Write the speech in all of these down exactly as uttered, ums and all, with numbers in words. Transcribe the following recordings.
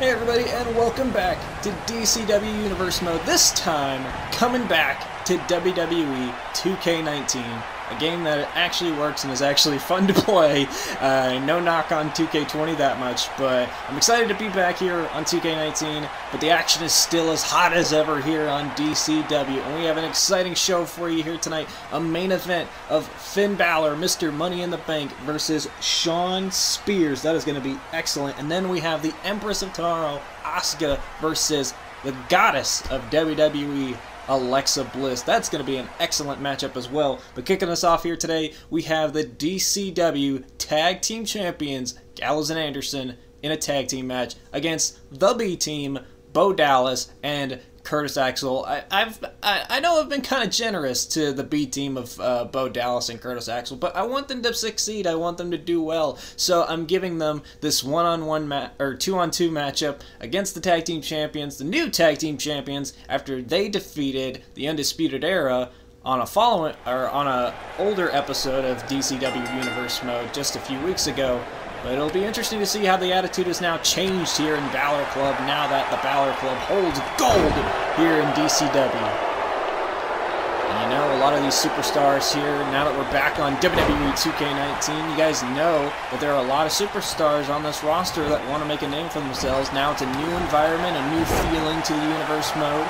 Hey everybody, and welcome back to D C W Universe Mode, this time coming back to W W E two K nineteen. A game that actually works and is actually fun to play. Uh, no knock on two K twenty that much, but I'm excited to be back here on two K nineteen, but the action is still as hot as ever here on D C W, and we have an exciting show for you here tonight. A main event of Finn Balor, Mister Money in the Bank, versus Shawn Spears. That is going to be excellent. And then we have the Empress of Tomorrow, Asuka, versus the Goddess of W W E, Alexa Bliss. That's going to be an excellent matchup as well. But kicking us off here today, we have the D C W Tag Team Champions, Gallows and Anderson, in a tag team match against the B Team, Bo Dallas, and Curtis Axel. I, I've, I, I know I've been kind of generous to the B Team of uh, Bo Dallas and Curtis Axel, but I want them to succeed. I want them to do well. So I'm giving them this one-on-one match or two-on-two matchup against the Tag Team Champions, the new Tag Team Champions, after they defeated the Undisputed Era on a following or on a older episode of D C W Universe Mode just a few weeks ago. But it'll be interesting to see how the attitude is now changed here in Balor Club, now that the Balor Club holds gold here in D C W. And you know, a lot of these superstars here, now that we're back on W W E two K nineteen, you guys know that there are a lot of superstars on this roster that want to make a name for themselves. Now it's a new environment, a new feeling to the Universe Mode.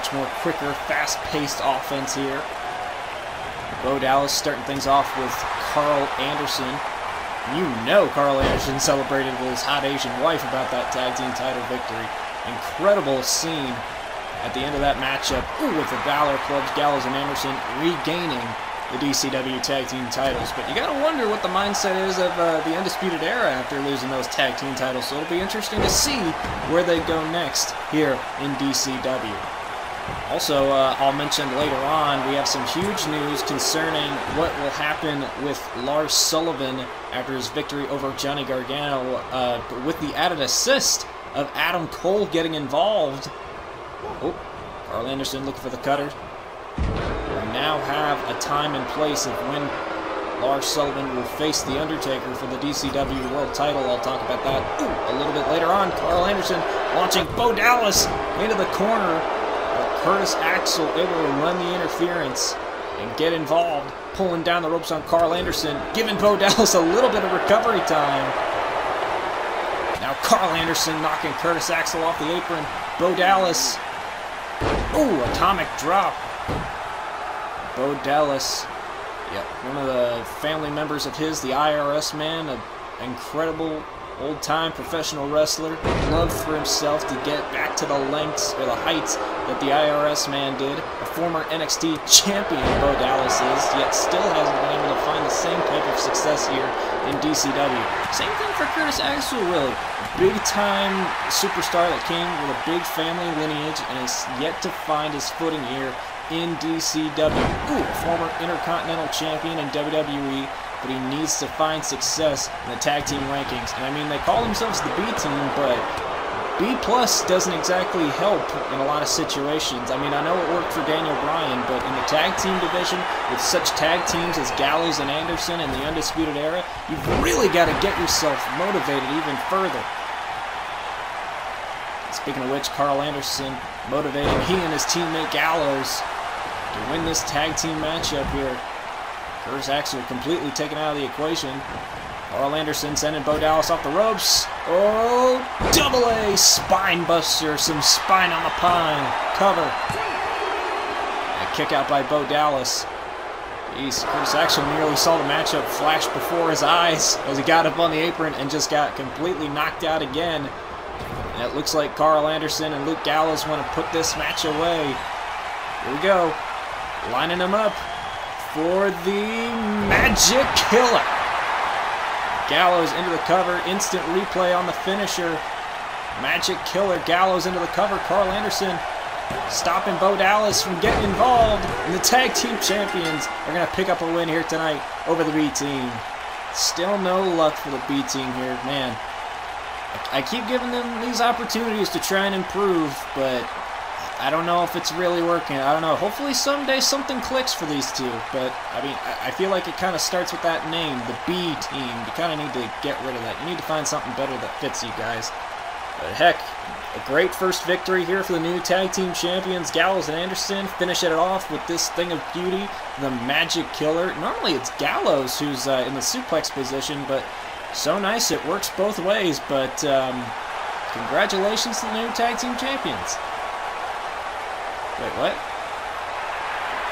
Much more quicker, fast-paced offense here. Bo Dallas starting things off with Karl Anderson. You know Karl Anderson celebrated with his hot Asian wife about that tag team title victory. Incredible scene at the end of that matchup. Ooh, with the Balor Club's Gallows and Anderson regaining the D C W tag team titles. But you gotta wonder what the mindset is of uh, the Undisputed Era after losing those tag team titles. So it'll be interesting to see where they go next here in D C W. Also, uh, I'll mention later on, we have some huge news concerning what will happen with Lars Sullivan after his victory over Johnny Gargano, uh, with the added assist of Adam Cole getting involved. Oh, Karl Anderson looking for the cutter. We now have a time and place of when Lars Sullivan will face The Undertaker for the D C W World Title. I'll talk about that Ooh, a little bit later on. Karl Anderson launching Bo Dallas into the corner. Curtis Axel able to run the interference and get involved, pulling down the ropes on Karl Anderson, giving Bo Dallas a little bit of recovery time. Now Karl Anderson knocking Curtis Axel off the apron. Bo Dallas, ooh, atomic drop. Bo Dallas, yep, one of the family members of his, the I R S man, an incredible old-time professional wrestler, loved for himself to get back to the lengths or the heights that the I R S man did. A former N X T champion, Bo Dallas is, yet still hasn't been able to find the same type of success here in D C W. Same thing for Curtis Axel, really. Big-time superstar that came with a big family lineage and is yet to find his footing here in D C W. Ooh, former Intercontinental champion in W W E. But he needs to find success in the tag team rankings. And I mean, they call themselves the B team, but B plus doesn't exactly help in a lot of situations. I mean, I know it worked for Daniel Bryan, but in the tag team division, with such tag teams as Gallows and Anderson and the Undisputed Era, you've really got to get yourself motivated even further. Speaking of which, Karl Anderson motivating he and his teammate Gallows to win this tag team matchup here. Curtis Axel completely taken out of the equation. Karl Anderson sending Bo Dallas off the ropes. Oh, double A spine buster. Some spine on the pine. Cover. A kick out by Bo Dallas. Jeez, Curtis Axel nearly saw the matchup flash before his eyes as he got up on the apron and just got completely knocked out again. And it looks like Karl Anderson and Luke Gallows want to put this match away. Here we go. Lining them up for the Magic Killer. Gallows into the cover, instant replay on the finisher. Magic Killer, Gallows into the cover, Karl Anderson stopping Bo Dallas from getting involved, and the Tag Team Champions are gonna pick up a win here tonight over the B Team. Still no luck for the B Team here, man. I keep giving them these opportunities to try and improve, but I don't know if it's really working. I don't know. Hopefully someday something clicks for these two. But, I mean, I feel like it kind of starts with that name, the B Team. You kind of need to get rid of that. You need to find something better that fits you guys. But heck, a great first victory here for the new tag team champions, Gallows and Anderson, finishing it off with this thing of beauty, the Magic Killer. Normally it's Gallows who's uh, in the suplex position, but so nice it works both ways. But um, congratulations to the new tag team champions. Wait, what?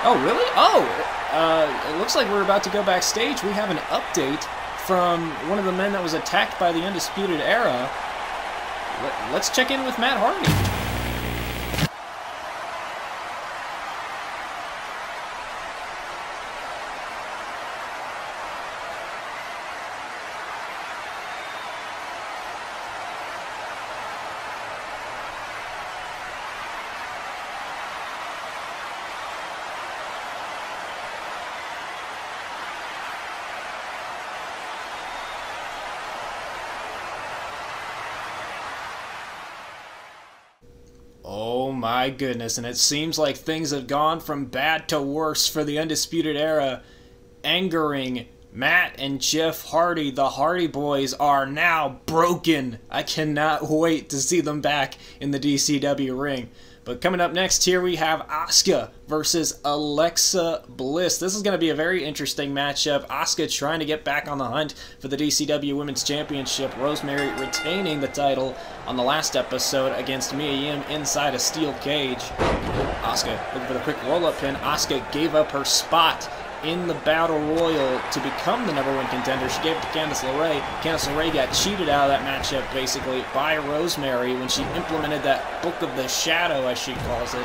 Oh, really? Oh, uh, it looks like we're about to go backstage. We have an update from one of the men that was attacked by the Undisputed Era. Let's check in with Matt Hardy. My goodness, and it seems like things have gone from bad to worse for the Undisputed Era, angering Matt and Jeff Hardy. The Hardy Boys are now broken. I cannot wait to see them back in the D C W ring. But coming up next here, we have Asuka versus Alexa Bliss. This is going to be a very interesting matchup. Asuka trying to get back on the hunt for the D C W Women's Championship. Rosemary retaining the title on the last episode against Mia Yim inside a steel cage. Asuka looking for the quick roll-up pin. Asuka gave up her spot in the Battle Royal to become the number one contender. She gave it to Candice LeRae. Candice LeRae got cheated out of that matchup, basically, by Rosemary when she implemented that Book of the Shadow, as she calls it.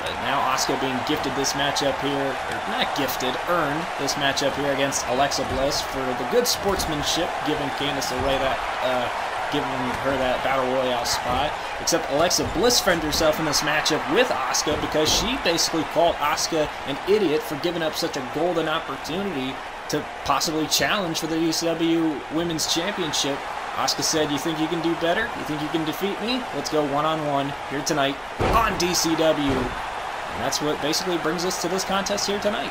But now Asuka being gifted this matchup here, or not gifted, earned this matchup here against Alexa Bliss for the good sportsmanship, giving Candice LeRae that, uh, giving her that Battle Royale spot. Except Alexa Bliss framed herself in this matchup with Asuka because she basically called Asuka an idiot for giving up such a golden opportunity to possibly challenge for the D C W Women's Championship. Asuka said, "You think you can do better? You think you can defeat me? Let's go one-on-one here tonight on D C W." And that's what basically brings us to this contest here tonight.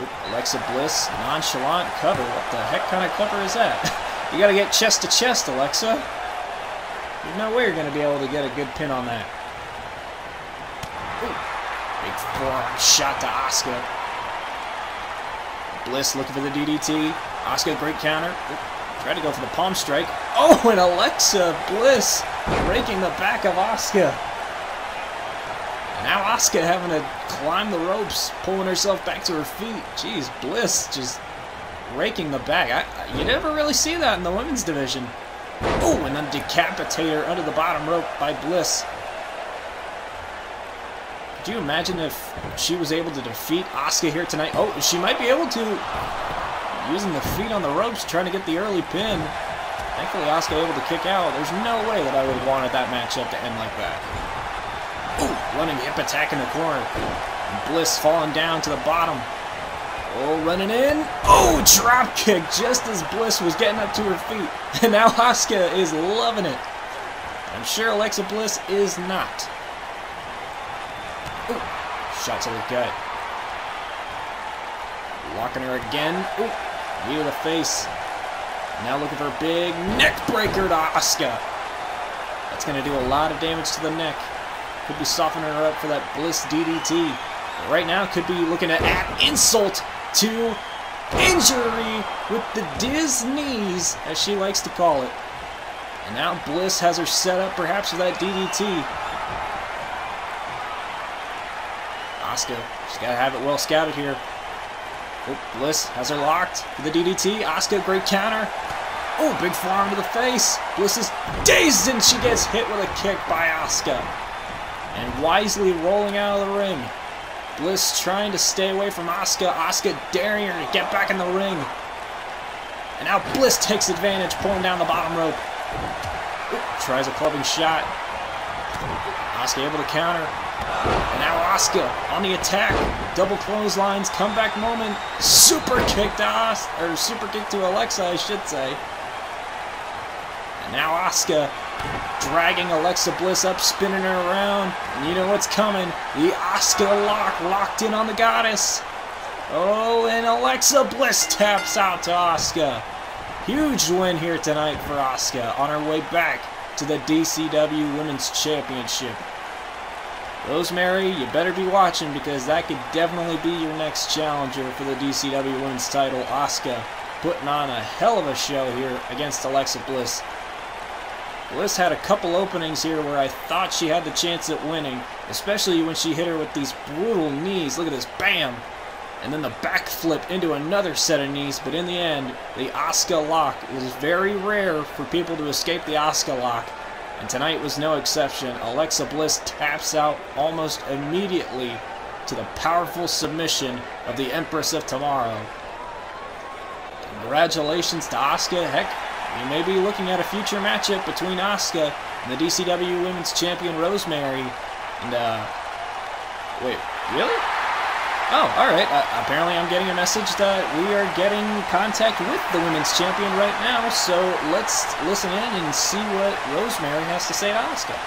Oop, Alexa Bliss, nonchalant cover. What the heck kind of cover is that? You gotta get chest to chest, Alexa. There's no way you're gonna be able to get a good pin on that. Ooh. Big forearm shot to Asuka. Bliss looking for the D D T. Asuka, great counter. Ooh. Tried to go for the palm strike. Oh, and Alexa Bliss breaking the back of Asuka. Now Asuka having to climb the ropes, pulling herself back to her feet. Jeez, Bliss just raking the back. I, I, you never really see that in the women's division. Oh, and then decapitator under the bottom rope by Bliss. Could you imagine if she was able to defeat Asuka here tonight? Oh, she might be able to. Using the feet on the ropes, trying to get the early pin. Thankfully, Asuka able to kick out. There's no way that I would have wanted that matchup to end like that. Oh, running hip attack in the corner. And Bliss falling down to the bottom. Oh, running in. Oh, drop kick just as Bliss was getting up to her feet. And now Asuka is loving it. I'm sure Alexa Bliss is not. Ooh, shot to the gut. Locking her again. Ooh, knee to the face. Now looking for a big neck breaker to Asuka. That's going to do a lot of damage to the neck. Could be softening her up for that Bliss D D T. But right now could be looking to add insult to injury with the Disneys, as she likes to call it. And now Bliss has her set up perhaps with that D D T. Asuka, she's got to have it well scouted here. Oh, Bliss has her locked for the D D T. Asuka, great counter. Oh, big forearm to the face. Bliss is dazed and she gets hit with a kick by Asuka. And wisely rolling out of the ring. Bliss trying to stay away from Asuka. Asuka daring her to get back in the ring. And now Bliss takes advantage, pulling down the bottom rope. Oop, tries a clubbing shot. Asuka able to counter. And now Asuka on the attack. Double clotheslines, comeback moment. Super kick to As- or super kick to Alexa, I should say. And now Asuka dragging Alexa Bliss up, spinning her around. And you know what's coming. The Asuka lock locked in on the goddess. Oh, and Alexa Bliss taps out to Asuka. Huge win here tonight for Asuka on her way back to the D C W Women's Championship. Rosemary, you better be watching, because that could definitely be your next challenger for the D C W Women's title. Asuka putting on a hell of a show here against Alexa Bliss. Bliss had a couple openings here where I thought she had the chance at winning, especially when she hit her with these brutal knees. Look at this, bam! And then the backflip into another set of knees, but in the end, the Asuka lock is very rare for people to escape the Asuka lock, and tonight was no exception. Alexa Bliss taps out almost immediately to the powerful submission of the Empress of Tomorrow. Congratulations to Asuka. Heck, we may be looking at a future matchup between Asuka and the D C W Women's Champion Rosemary. And, uh, wait, really? Oh, alright, uh, apparently I'm getting a message that we are getting contact with the Women's Champion right now, so let's listen in and see what Rosemary has to say to Asuka.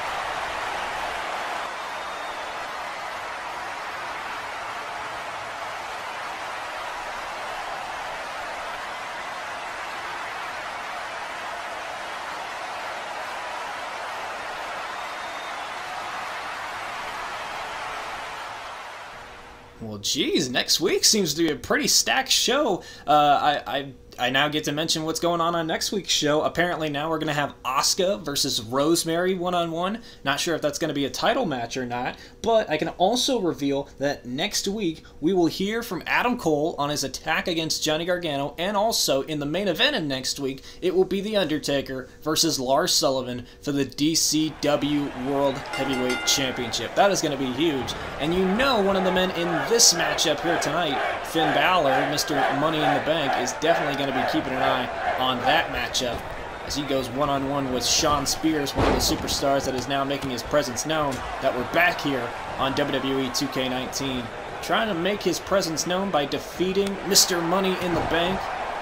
Well, geez, next week seems to be a pretty stacked show. Uh, I, I I now get to mention what's going on on next week's show. Apparently now we're going to have Asuka versus Rosemary one-on-one. Not sure if that's going to be a title match or not, but I can also reveal that next week we will hear from Adam Cole on his attack against Johnny Gargano, and also in the main event of next week, it will be The Undertaker versus Lars Sullivan for the D C W World Heavyweight Championship. That is going to be huge. And you know one of the men in this matchup here tonight, Finn Balor, Mister Money in the Bank, is definitely going to be keeping an eye on that matchup as he goes one-on-one with Shawn Spears, one of the superstars that is now making his presence known that we're back here on W W E two K nineteen, trying to make his presence known by defeating Mister Money in the Bank,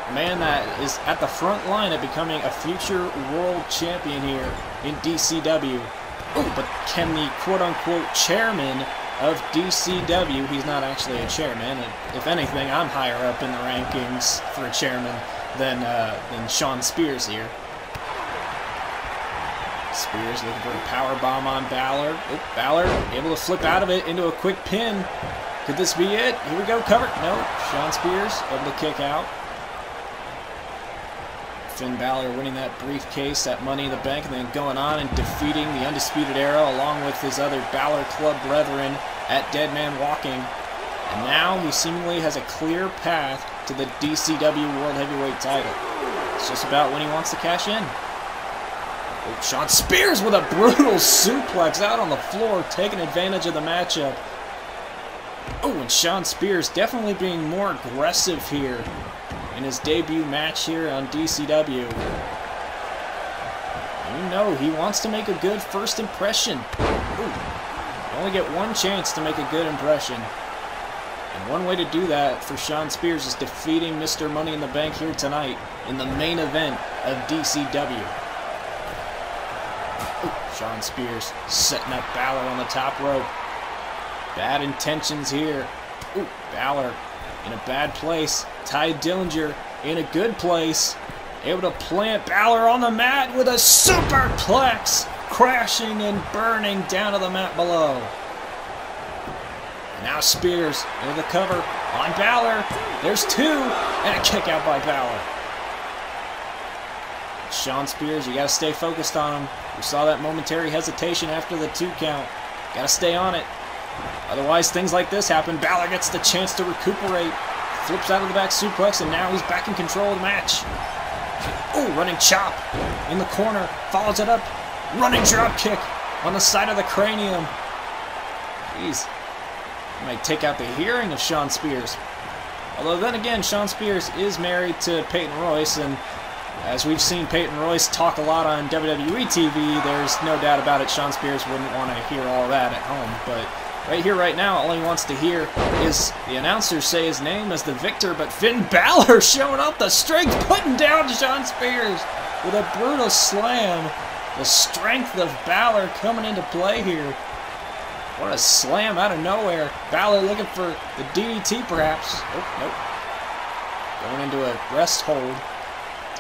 a man that is at the front line of becoming a future world champion here in D C W. Ooh, but can the quote-unquote chairman of D C W, he's not actually a chairman, and if anything, I'm higher up in the rankings for a chairman than, uh, than Shawn Spears here. Spears looking for a powerbomb on Balor. Oop, Balor able to flip out of it into a quick pin. Could this be it? Here we go, cover. No, Shawn Spears able to kick out. Finn Balor winning that briefcase, that Money in the Bank, and then going on and defeating the Undisputed Era along with his other Balor Club brethren at Dead Man Walking. And now he seemingly has a clear path to the D C W World Heavyweight title. It's just about when he wants to cash in. Oh, Shawn Spears with a brutal suplex out on the floor, taking advantage of the matchup. Oh, and Shawn Spears definitely being more aggressive here in his debut match here on D C W. You know he wants to make a good first impression. Ooh. You only get one chance to make a good impression, and one way to do that for Shawn Spears is defeating Mister Money in the Bank here tonight in the main event of D C W. Ooh. Shawn Spears setting up Balor on the top rope. Bad intentions here. Ooh, Balor in a bad place. Tye Dillinger in a good place. Able to plant Balor on the mat with a superplex, crashing and burning down to the mat below. And now Spears into the cover on Balor. There's two, and a kick out by Balor. Shawn Spears, you gotta stay focused on him. We saw that momentary hesitation after the two count. Gotta stay on it. Otherwise, things like this happen. Balor gets the chance to recuperate. Flips out of the back suplex, and now he's back in control of the match. Oh, running chop in the corner. Follows it up. Running drop kick on the side of the cranium. Jeez. Might take out the hearing of Shawn Spears. Although then again, Shawn Spears is married to Peyton Royce, and as we've seen Peyton Royce talk a lot on W W E T V, there's no doubt about it Shawn Spears wouldn't want to hear all that at home, but right here, right now, all he wants to hear is the announcers say his name as the victor, but Finn Balor showing up the strength, putting down Shawn Spears with a brutal slam. The strength of Balor coming into play here. What a slam out of nowhere. Balor looking for the D D T perhaps. Oh, nope. Going into a rest hold.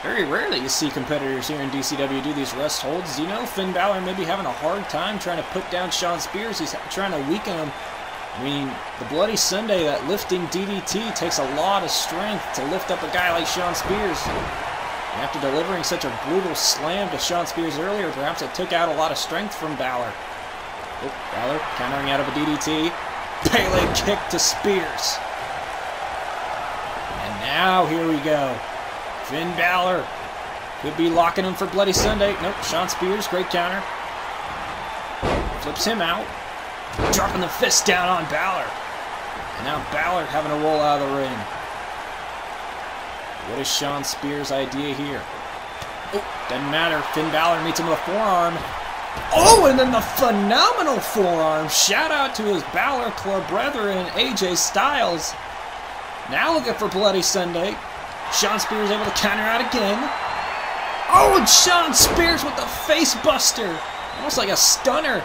Very rarely you see competitors here in D C W do these rest holds. You know, Finn Balor may be having a hard time trying to put down Shawn Spears. He's trying to weaken him. I mean, the Bloody Sunday, that lifting D D T, takes a lot of strength to lift up a guy like Shawn Spears. And after delivering such a brutal slam to Shawn Spears earlier, perhaps it took out a lot of strength from Balor. Oh, Balor countering out of a D D T. Pele kick to Spears. And now here we go. Finn Balor could be locking him for Bloody Sunday. Nope, Shawn Spears, great counter. Flips him out. Dropping the fist down on Balor. And now Balor having to roll out of the ring. What is Shawn Spears' idea here? Oh, doesn't matter. Finn Balor meets him with a forearm. Oh, and then the phenomenal forearm. Shout out to his Balor Club brethren, A J Styles. Now looking for Bloody Sunday. Shawn Spears able to counter out again. Oh, and Shawn Spears with the face buster. Almost like a stunner.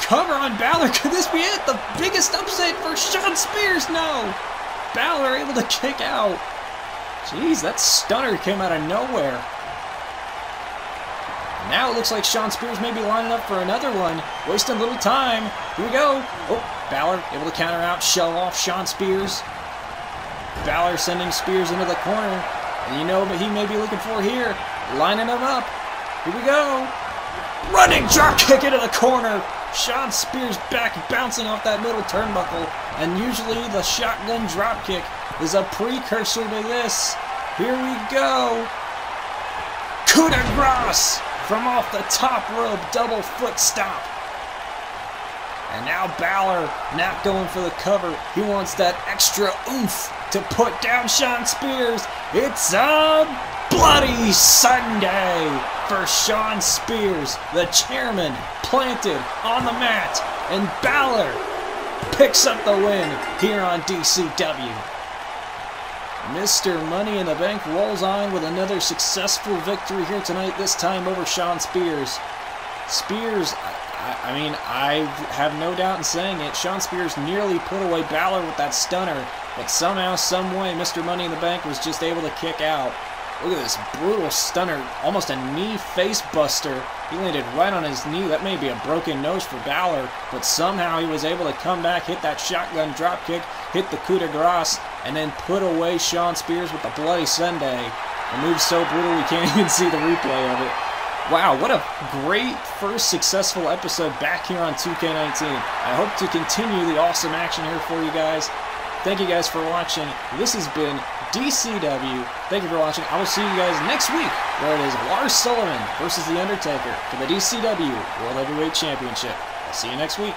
Cover on Balor. Could this be it? The biggest upset for Shawn Spears? No. Balor able to kick out. Jeez, that stunner came out of nowhere. Now it looks like Shawn Spears may be lining up for another one. Wasting a little time. Here we go. Oh, Balor able to counter out, show off Shawn Spears. Balor sending Spears into the corner. And you know what he may be looking for here. Lining him up. Here we go. Running drop kick into the corner. Shawn Spears back, bouncing off that middle turnbuckle. And usually the shotgun drop kick is a precursor to this. Here we go. Coup de grace from off the top rope, double foot stomp. And now Balor not going for the cover. He wants that extra oomph to put down Shawn Spears. It's a Bloody Sunday for Shawn Spears. The chairman planted on the mat, and Balor picks up the win here on D C W. Mister Money in the Bank rolls on with another successful victory here tonight, this time over Shawn Spears. Spears, I, I mean, I have no doubt in saying it, Shawn Spears nearly put away Balor with that stunner, but somehow, some way, Mister Money in the Bank was just able to kick out. Look at this brutal stunner, almost a knee face buster. He landed right on his knee. That may be a broken nose for Balor, but somehow he was able to come back, hit that shotgun dropkick, hit the coup de grace, and then put away Shawn Spears with the Bloody Sunday. A move so brutal we can't even see the replay of it. Wow, what a great first successful episode back here on two K nineteen. I hope to continue the awesome action here for you guys. Thank you guys for watching. This has been D C W. Thank you for watching. I will see you guys next week, where it is Lars Sullivan versus The Undertaker for the D C W World Heavyweight Championship. I'll see you next week.